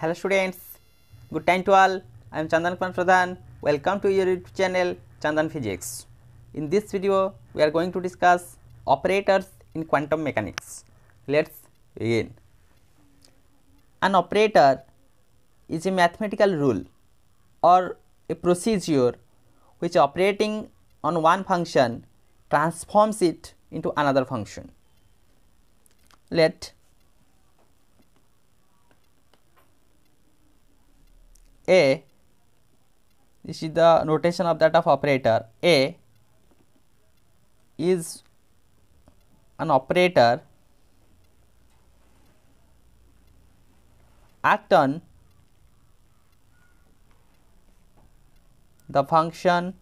Hello students, good time to all. I am Chandan Pradhan. Welcome to your YouTube channel Chandan Physics. In this video we are going to discuss operators in quantum mechanics. Let's begin. An operator is a mathematical rule or a procedure which, operating on one function, transforms it into another function. Let A, this is the notation of that of operator. A is an operator act on the function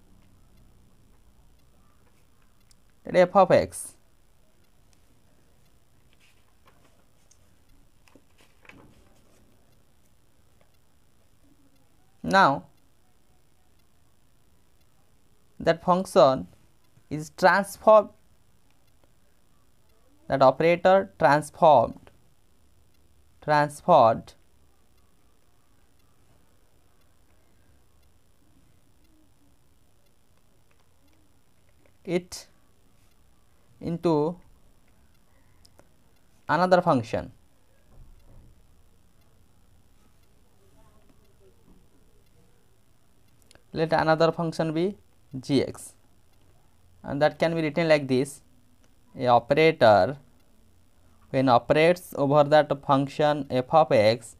f of x . Now that function is transformed, that operator transformed it into another function. Let another function be gx, and that can be written like this: a operator, when operates over that function f of x,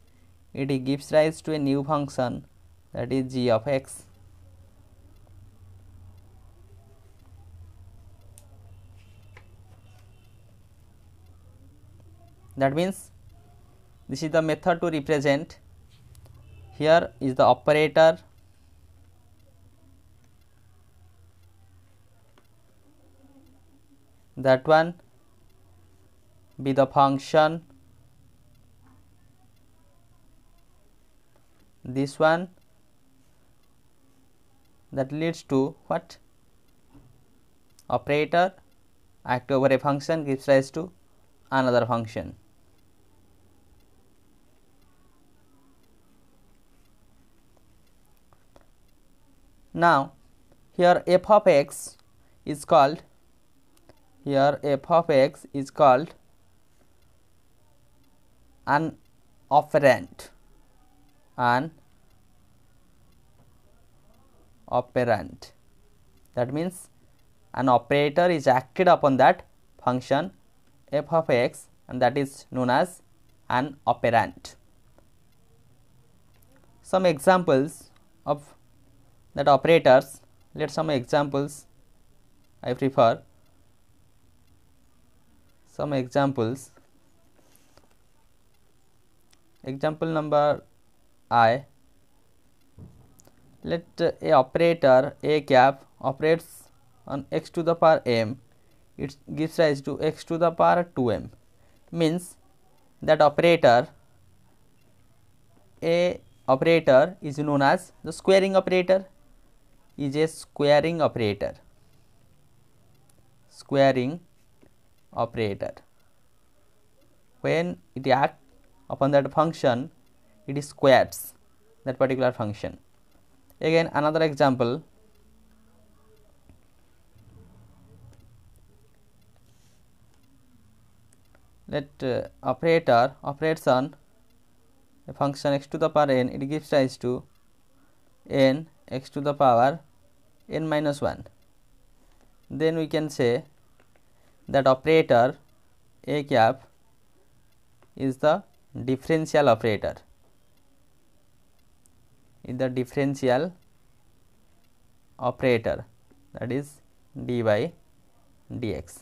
it gives rise to a new function, that is g of x. That means this is the method to represent. Here is the operator . That one be the function, this one that leads to what? Operator act over a function gives rise to another function. Now here f of x is called an operand. That means an operator is acted upon that function f of x, and that is known as an operand. Some examples of that operators. Let some examples I prefer. Some examples. Example number I. Let a operator a cap operates on x to the power m. It gives rise to x to the power 2m. Means that operator a operator is known as the squaring operator. Is a squaring operator. When it acts upon that function, it squares that particular function. Again another example, let operator operates on a function x to the power n, it gives rise to n x to the power n minus 1. Then we can say that operator a cap is the differential operator. That is d by dx.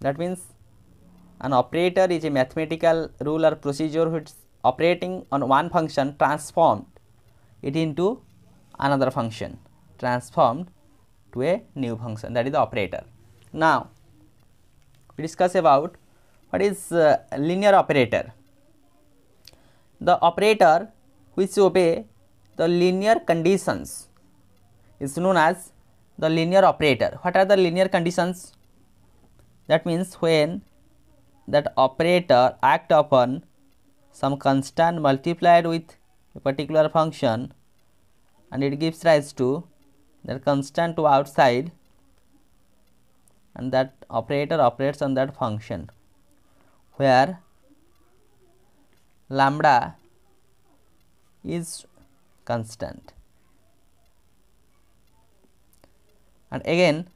That means an operator is a mathematical rule or procedure which, operating on one function, transformed it into another function, to a new function, that is the operator. Now we discuss about what is linear operator. The operator which obey the linear conditions is known as the linear operator. What are the linear conditions? That means when that operator act upon some constant multiplied with a particular function, and it gives rise to that constant to outside, and that operator operates on that function, where lambda is constant. And again,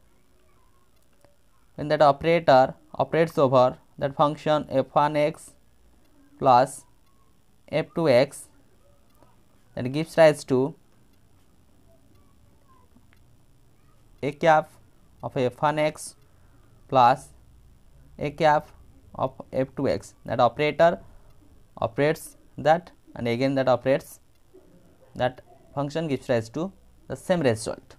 when that operator operates over that function f1x plus f2x, that gives rise to a cap of f1x plus a cap of f2x. That operator operates that, and again that operates that function, gives rise to the same result.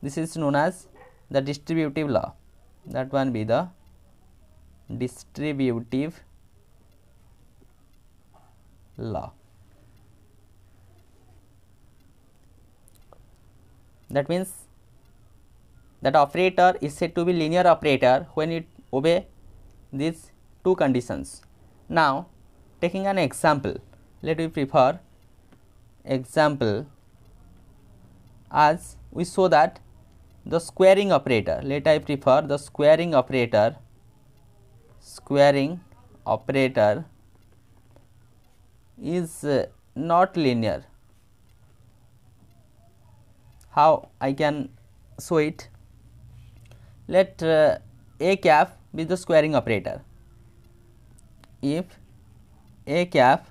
This is known as the distributive law. That one be the distributive law. That means that operator is said to be linear operator when it obeys these two conditions. Now, taking an example, let me prefer example as we saw that the squaring operator. Let I prefer the squaring operator. Squaring operator is not linear. How I can show it? Let a cap be the squaring operator. If a cap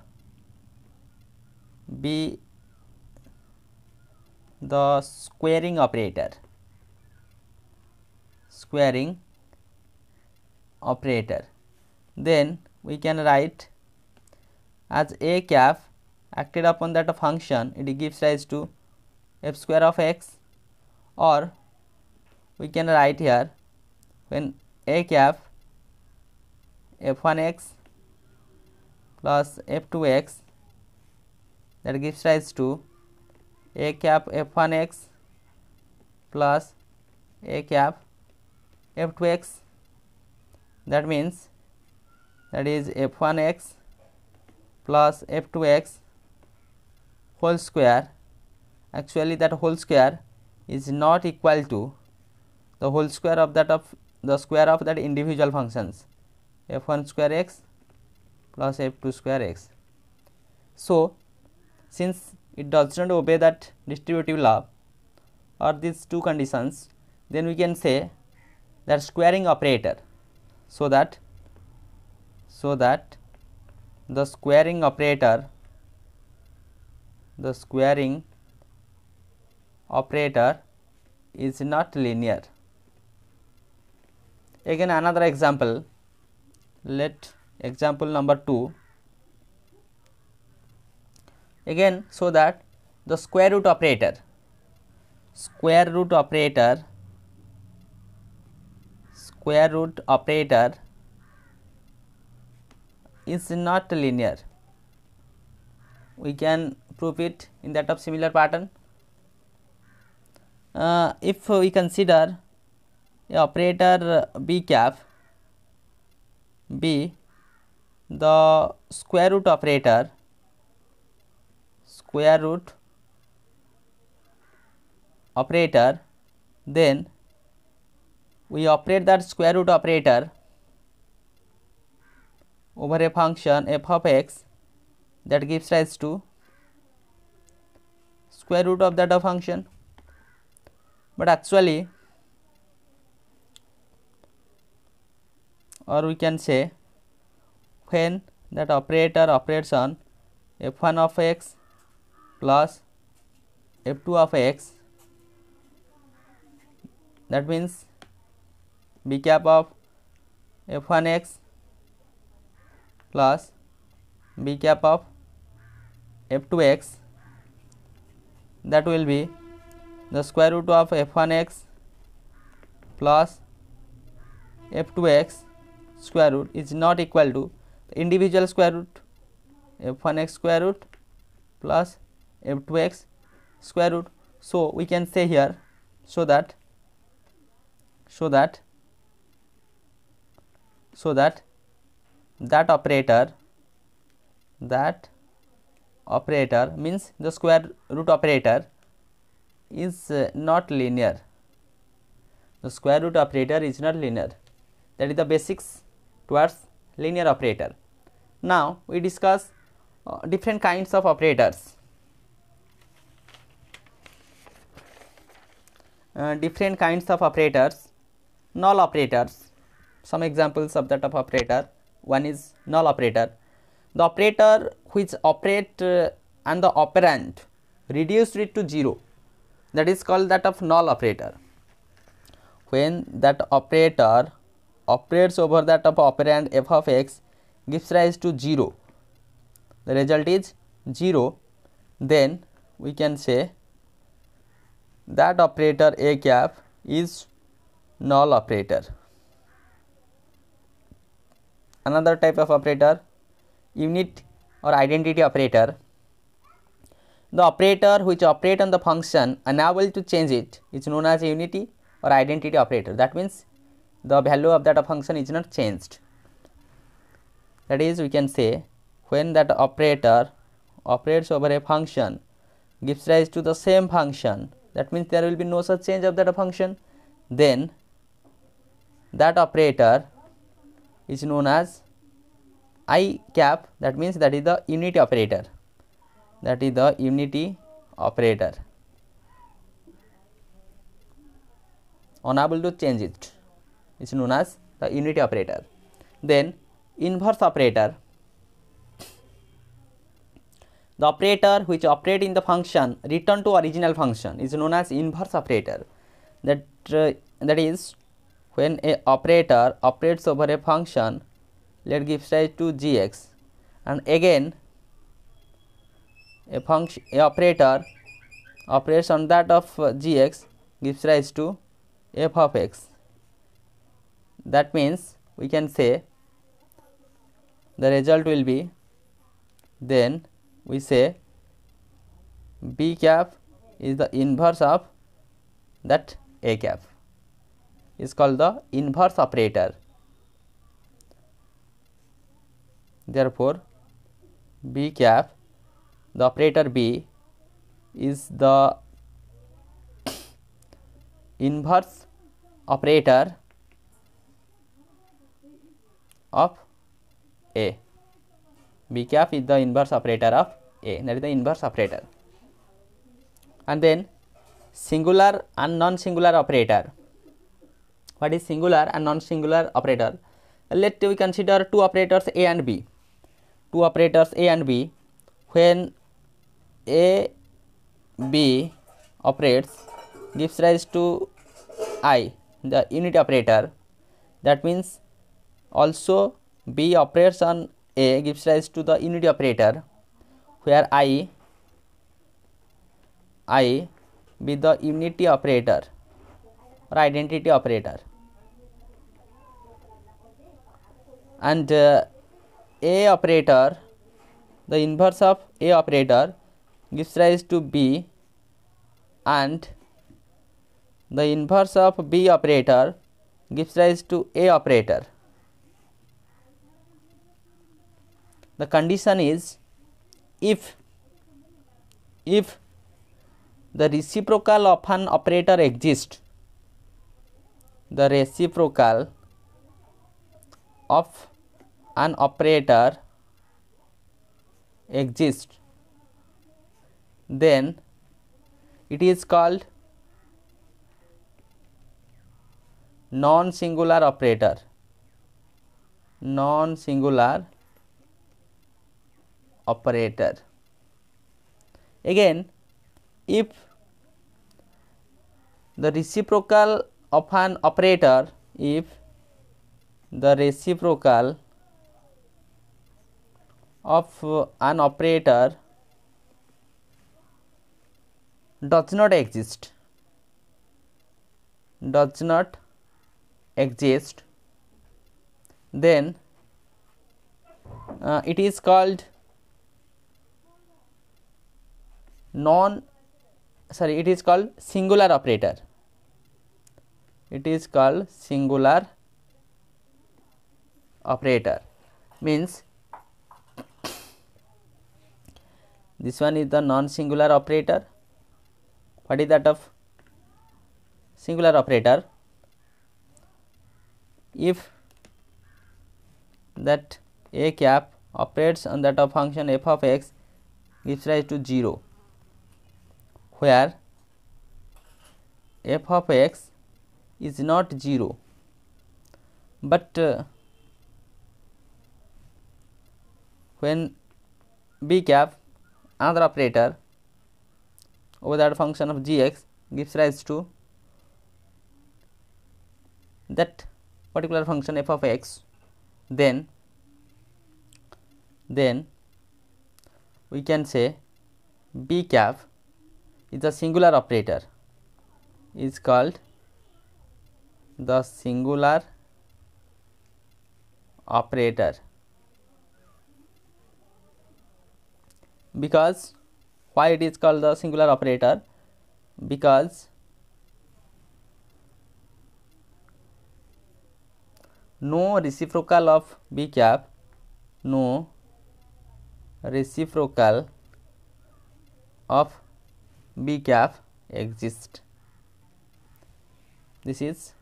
be the squaring operator, then we can write as a cap acted upon that function, it gives rise to f square of x, or we can write here when a cap f1x plus f2x, that gives rise to a cap f1x plus a cap f2x. That means that is f1x plus f2x whole square. Actually that whole square is not equal to the whole square of that of the square of that individual functions, f1 square x plus f2 square x. So, since it does not obey that distributive law or these two conditions, then we can say that squaring operator, so that the squaring operator is not linear. Again another example, let example number 2. Again, so that the square root operator is not linear. We can prove it in that of similar pattern. If we consider operator b cap be the square root operator, then we operate that square root operator over a function f of x, that gives rise to square root of that function. But actually, or we can say, when that operator operates on f1 of x plus f2 of x, that means b cap of f1x plus b cap of f2x, that will be the square root of f1x plus f2x square root is not equal to the individual square root f1x square root plus f2x square root. So we can say here, so that that operator means the square root operator is not linear. The square root operator is not linear. That is the basics towards linear operator. Now we discuss different kinds of operators. Different kinds of operators, null operators. Some examples of that of operator. One is null operator, the operator which operate and the operand reduced it to 0. That is called that of null operator. When that operator operates over that of operand f of x gives rise to 0, the result is 0, then we can say that operator a cap is null operator. Another type of operator, unit or identity operator. The operator which operates on the function unable to change it is known as unity or identity operator. That means the value of that function is not changed. That is, we can say when that operator operates over a function gives rise to the same function, that means there will be no such change of that function, then that operator is known as I cap. That means that is the unity operator. That is the unity operator, unable to change it, is known as the unity operator. Then inverse operator, the operator which operate in the function return to original function is known as inverse operator. That is, when a operator operates over a function, let gives rise to gx, and again a function, a operator operates on that of gx gives rise to f of x. That means we can say the result will be, then we say b cap is the inverse of that a cap, is called the inverse operator. Therefore b cap, the operator b, is the inverse operator of A. B cap is the inverse operator of A. That is the inverse operator. And then singular and non-singular operator. What is singular and non-singular operator? Let we consider two operators A and B. Two operators A and B. When A B operates gives rise to I, the unity operator. That means also B operates on A gives rise to the unity operator, where I be the unity operator or identity operator, and A operator, the inverse of A operator, gives rise to B, and the inverse of B operator gives rise to A operator. The condition is, if the reciprocal of an operator exists, the reciprocal of an operator exists, then it is called non-singular operator. Non-singular operator. Again, if the reciprocal of an operator, does not exist, then it is called singular operator. It is called singular operator. means this one is the non-singular operator. What is that of singular operator? If that a cap operates on that of function f of x gives rise to 0, where f of x is not 0, but when b cap, another operator over that function of gx, gives rise to that particular function f of x, then we can say b cap is a singular operator, is called the singular operator, because why it is called the singular operator? Because no reciprocal of b cap, no reciprocal of b cap exists. This is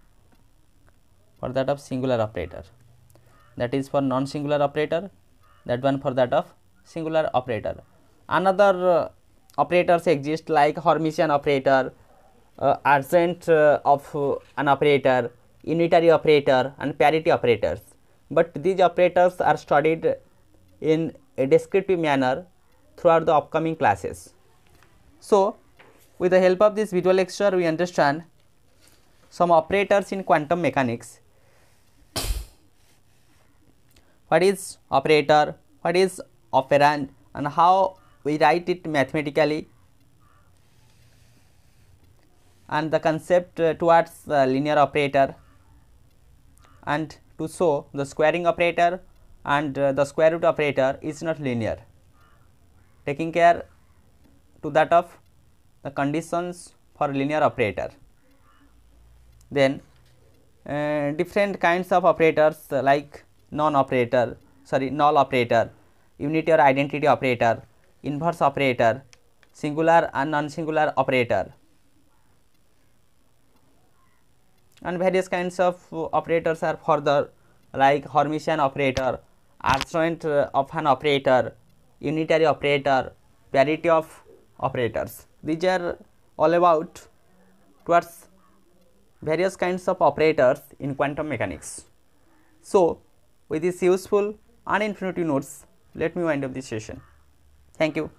for that of singular operator. That is for non-singular operator, that one for that of singular operator. Another operators exist like Hermitian operator, adjoint of an operator, unitary operator and parity operators. But these operators are studied in a descriptive manner throughout the upcoming classes. So, with the help of this video lecture, we understand some operators in quantum mechanics. What is operator? What is operand? And how we write it mathematically? And the concept towards the linear operator, and to show the squaring operator and the square root operator is not linear, taking care to that of the conditions for linear operator. Then different kinds of operators like null operator, unity or identity operator, inverse operator, singular and non-singular operator, and various kinds of operators are further like Hermitian operator, adjoint of an operator, unitary operator, parity of operators. These are all about towards various kinds of operators in quantum mechanics. So, with these useful and informative notes, let me wind up this session. Thank you.